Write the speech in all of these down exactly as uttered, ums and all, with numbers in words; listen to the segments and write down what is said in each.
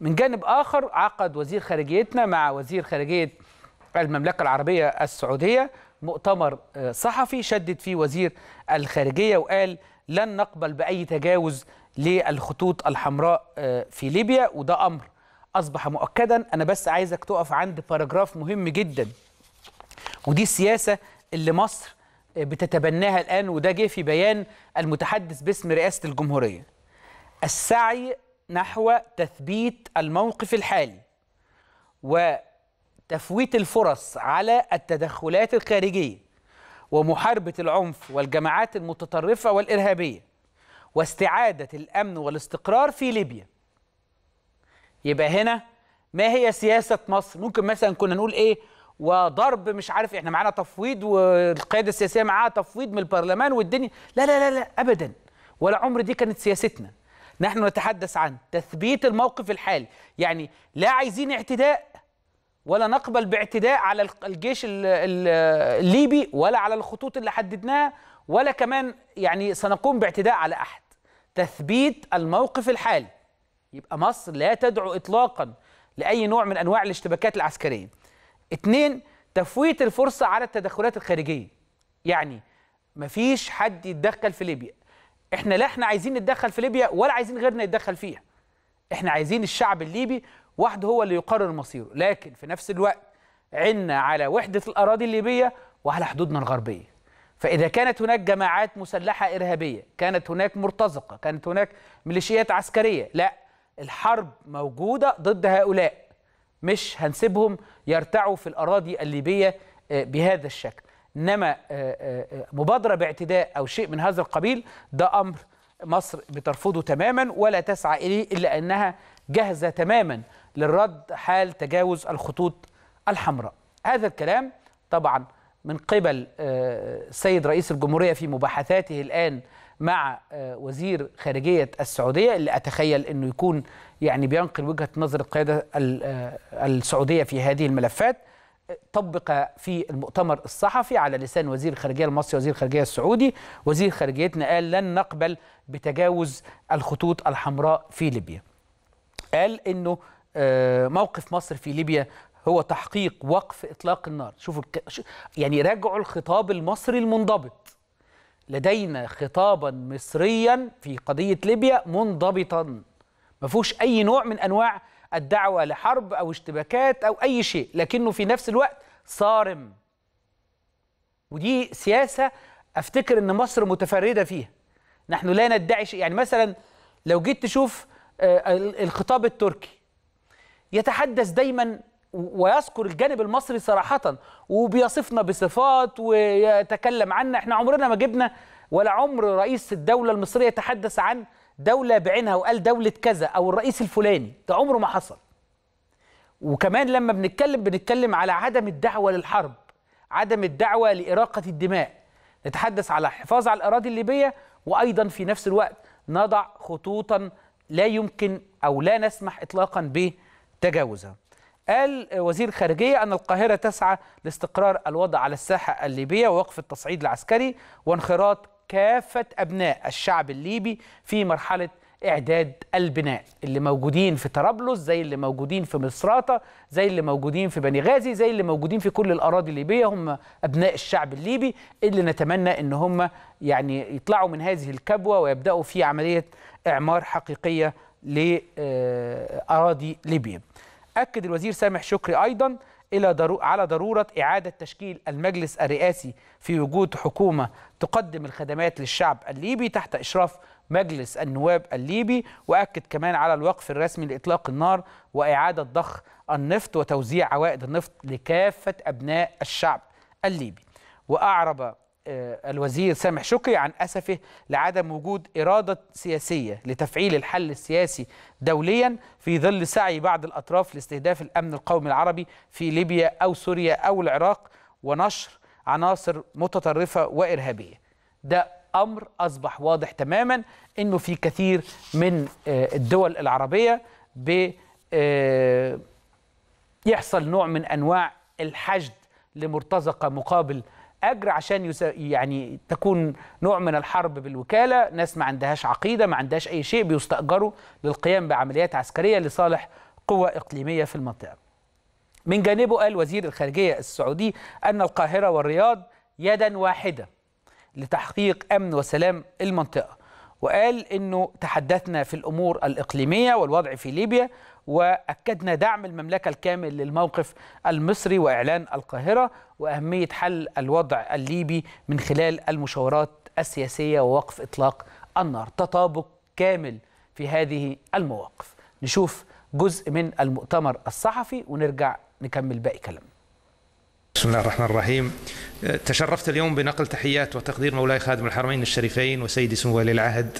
من جانب آخر، عقد وزير خارجيتنا مع وزير خارجية المملكة العربية السعودية مؤتمر صحفي شدد فيه وزير الخارجية وقال لن نقبل بأي تجاوز للخطوط الحمراء في ليبيا، وده أمر أصبح مؤكدا. أنا بس عايزك تقف عند باراجراف مهم جدا، ودي السياسة اللي مصر بتتبناها الآن، وده جه في بيان المتحدث باسم رئاسة الجمهورية: السعي نحو تثبيت الموقف الحالي وتفويت الفرص على التدخلات الخارجية ومحاربة العنف والجماعات المتطرفة والإرهابية واستعادة الأمن والاستقرار في ليبيا. يبقى هنا ما هي سياسة مصر؟ ممكن مثلا كنا نقول إيه، وضرب مش عارف، إحنا معانا تفويض والقيادة السياسية معاها تفويض من البرلمان والدنيا. لا لا لا لا أبدا، ولا عمر دي كانت سياستنا. نحن نتحدث عن تثبيت الموقف الحالي، يعني لا عايزين اعتداء ولا نقبل باعتداء على الجيش الليبي ولا على الخطوط اللي حددناها، ولا كمان يعني سنقوم باعتداء على أحد. تثبيت الموقف الحالي. يبقى مصر لا تدعو إطلاقا لأي نوع من أنواع الاشتباكات العسكرية. اتنين، تفويت الفرصة على التدخلات الخارجية، يعني مفيش حد يتدخل في ليبيا. احنا لا احنا عايزين نتدخل في ليبيا ولا عايزين غيرنا يتدخل فيها. احنا عايزين الشعب الليبي وحده هو اللي يقرر مصيره، لكن في نفس الوقت عنا على وحدة الأراضي الليبية وعلى حدودنا الغربية. فإذا كانت هناك جماعات مسلحة إرهابية، كانت هناك مرتزقة، كانت هناك ميليشيات عسكرية، لا، الحرب موجودة ضد هؤلاء، مش هنسيبهم يرتعوا في الأراضي الليبية بهذا الشكل. إنما مبادرة باعتداء أو شيء من هذا القبيل ده أمر مصر بترفضه تماما ولا تسعى إليه، إلا أنها جاهزة تماما للرد حال تجاوز الخطوط الحمراء. هذا الكلام طبعا من قبل السيد رئيس الجمهورية في مباحثاته الآن مع وزير خارجية السعودية، اللي أتخيل أنه يكون يعني بينقل وجهة نظر القيادة السعودية في هذه الملفات، طبق في المؤتمر الصحفي على لسان وزير الخارجية المصري وزير الخارجية السعودي. وزير خارجيتنا قال لن نقبل بتجاوز الخطوط الحمراء في ليبيا. قال أنه موقف مصر في ليبيا هو تحقيق وقف إطلاق النار. شوفوا يعني، راجعوا الخطاب المصري المنضبط. لدينا خطابا مصريا في قضية ليبيا منضبطا، ما فيهوش أي نوع من أنواع الدعوة لحرب أو اشتباكات أو أي شيء، لكنه في نفس الوقت صارم. ودي سياسة أفتكر أن مصر متفردة فيها. نحن لا ندعي شيء، يعني مثلا لو جيت تشوف الخطاب التركي يتحدث دايما ويذكر الجانب المصري صراحة، وبيصفنا بصفات ويتكلم عنا. احنا عمرنا ما جبنا ولا عمر رئيس الدولة المصرية يتحدث عن دولة بعينها وقال دولة كذا أو الرئيس الفلاني، ده عمره ما حصل. وكمان لما بنتكلم بنتكلم على عدم الدعوة للحرب، عدم الدعوة لإراقة الدماء، نتحدث على الحفاظ على الأراضي الليبية، وأيضا في نفس الوقت نضع خطوطا لا يمكن أو لا نسمح إطلاقا بتجاوزها. قال وزير الخارجية أن القاهرة تسعى لاستقرار الوضع على الساحة الليبية ووقف التصعيد العسكري وانخراط كافة أبناء الشعب الليبي في مرحلة إعداد البناء، اللي موجودين في طرابلس زي اللي موجودين في مصراتة زي اللي موجودين في بني غازي زي اللي موجودين في كل الأراضي الليبية، هم أبناء الشعب الليبي اللي نتمنى إن هم يعني يطلعوا من هذه الكبوة ويبدأوا في عملية إعمار حقيقية لأراضي ليبيا. أكد الوزير سامح شكري أيضا إلى ضرو... على ضرورة إعادة تشكيل المجلس الرئاسي في وجود حكومة تقدم الخدمات للشعب الليبي تحت إشراف مجلس النواب الليبي، وأكد كمان على الوقف الرسمي لإطلاق النار وإعادة ضخ النفط وتوزيع عوائد النفط لكافة أبناء الشعب الليبي. وأعرب الوزير سامح شكري عن أسفه لعدم وجود إرادة سياسية لتفعيل الحل السياسي دوليا في ظل سعي بعض الأطراف لاستهداف الأمن القومي العربي في ليبيا أو سوريا أو العراق ونشر عناصر متطرفة وإرهابية. ده أمر أصبح واضح تماما أنه في كثير من الدول العربية بيحصل نوع من أنواع الحشد لمرتزقة مقابل أجر عشان يعني تكون نوع من الحرب بالوكالة، ناس ما عندهاش عقيدة ما عندهاش أي شيء بيستأجروا للقيام بعمليات عسكرية لصالح قوى إقليمية في المنطقة. من جانبه قال وزير الخارجية السعودي أن القاهرة والرياض يدا واحدة لتحقيق أمن وسلام المنطقة، وقال أنه تحدثنا في الأمور الإقليمية والوضع في ليبيا وأكدنا دعم المملكة الكامل للموقف المصري وإعلان القاهرة وأهمية حل الوضع الليبي من خلال المشاورات السياسية ووقف إطلاق النار. تطابق كامل في هذه المواقف. نشوف جزء من المؤتمر الصحفي ونرجع نكمل باقي كلامنا. بسم الله الرحمن الرحيم. تشرفت اليوم بنقل تحيات وتقدير مولاي خادم الحرمين الشريفين وسيدي سمو ولي العهد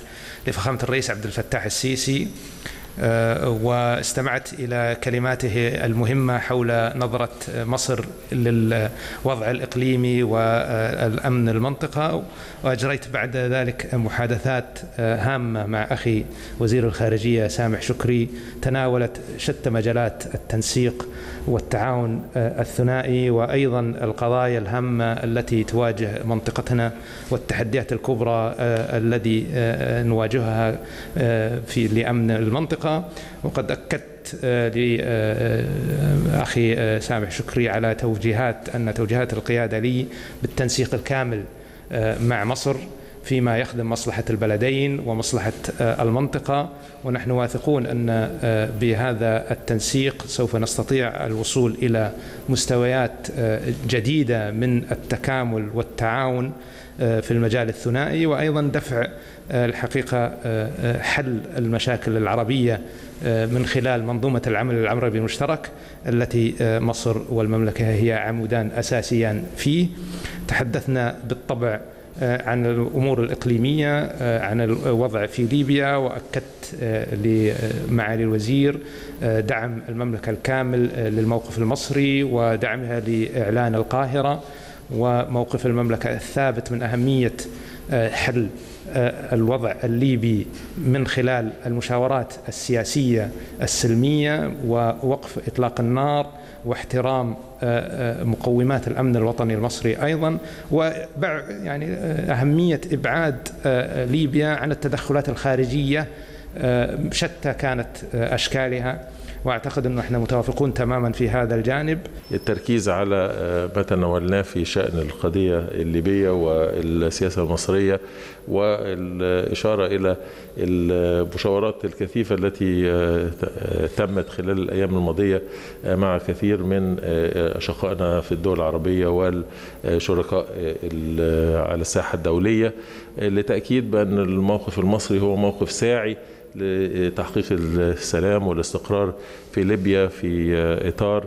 لفخامة الرئيس عبد الفتاح السيسي، واستمعت إلى كلماته المهمة حول نظرة مصر للوضع الإقليمي والأمن المنطقة، وأجريت بعد ذلك محادثات هامة مع أخي وزير الخارجية سامح شكري تناولت شتى مجالات التنسيق والتعاون الثنائي، وأيضا القضايا الهامة التي تواجه منطقتنا والتحديات الكبرى التي نواجهها في لأمن المنطقة. وقد أكدت لأخي سامح شكري على توجيهات أن توجيهات القيادة لي بالتنسيق الكامل مع مصر فيما يخدم مصلحة البلدين ومصلحة المنطقة، ونحن واثقون أن بهذا التنسيق سوف نستطيع الوصول إلى مستويات جديدة من التكامل والتعاون في المجال الثنائي، وأيضا دفع الحقيقة حل المشاكل العربية من خلال منظومة العمل العربي المشترك التي مصر والمملكة هي عمودان أساسيان فيه. تحدثنا بالطبع عن الأمور الإقليمية، عن الوضع في ليبيا، وأكدت لمعالي الوزير دعم المملكة الكامل للموقف المصري ودعمها لإعلان القاهرة، وموقف المملكة الثابت من أهمية حل الوضع الليبي من خلال المشاورات السياسية السلمية ووقف إطلاق النار واحترام مقومات الأمن الوطني المصري، أيضا وبع يعني أهمية إبعاد ليبيا عن التدخلات الخارجية شتى كانت أشكالها، وأعتقد أن احنا متوافقون تماما في هذا الجانب. التركيز على ما تناولناه في شأن القضية الليبية والسياسة المصرية والإشارة إلى المشاورات الكثيفة التي تمت خلال الأيام الماضية مع كثير من أشقائنا في الدول العربية والشركاء على الساحة الدولية لتأكيد بأن الموقف المصري هو موقف ساعي لتحقيق السلام والاستقرار في ليبيا في إطار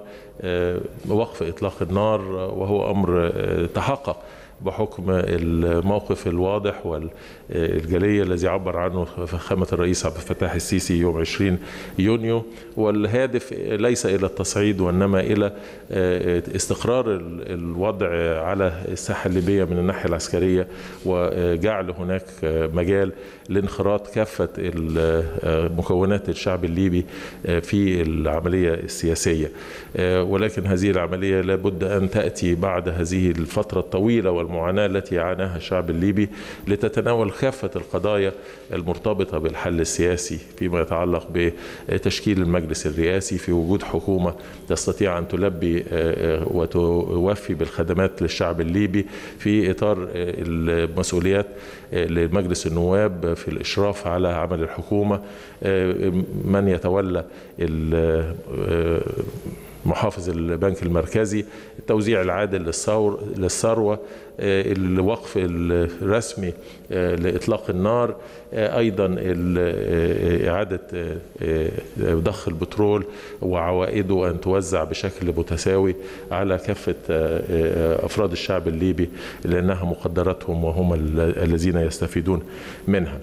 وقف إطلاق النار، وهو أمر تحقق بحكم الموقف الواضح والجلية الذي عبر عنه فخامة الرئيس عبد الفتاح السيسي يوم عشرين يونيو، والهادف ليس إلى التصعيد وإنما إلى استقرار الوضع على الساحة الليبية من الناحية العسكرية وجعل هناك مجال لانخراط كافة مكونات الشعب الليبي في العملية السياسية، ولكن هذه العملية لابد أن تأتي بعد هذه الفترة الطويلة والمعاناة التي عاناها الشعب الليبي لتتناول كافة القضايا المرتبطة بالحل السياسي فيما يتعلق بتشكيل المجلس الرئاسي في وجود حكومة تستطيع أن تلبي وتوفي بالخدمات للشعب الليبي في إطار المسؤوليات لمجلس النواب في الإشراف على عمل الحكومة، من يتولى محافظ البنك المركزي، التوزيع العادل للثروة، الوقف الرسمي لإطلاق النار، أيضا إعادة ضخ البترول وعوائده أن توزع بشكل متساوي على كافة أفراد الشعب الليبي لأنها مقدراتهم وهم الذين يستفيدون منها.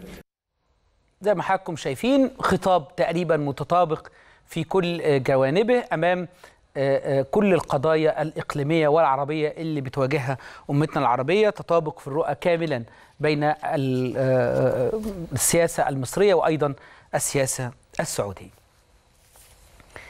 زي ما حضراتكم شايفين خطاب تقريبا متطابق في كل جوانبه أمام كل القضايا الإقليمية والعربية اللي بتواجهها أمتنا العربية، تطابق في الرؤى كاملا بين السياسة المصرية وأيضا السياسة السعودية.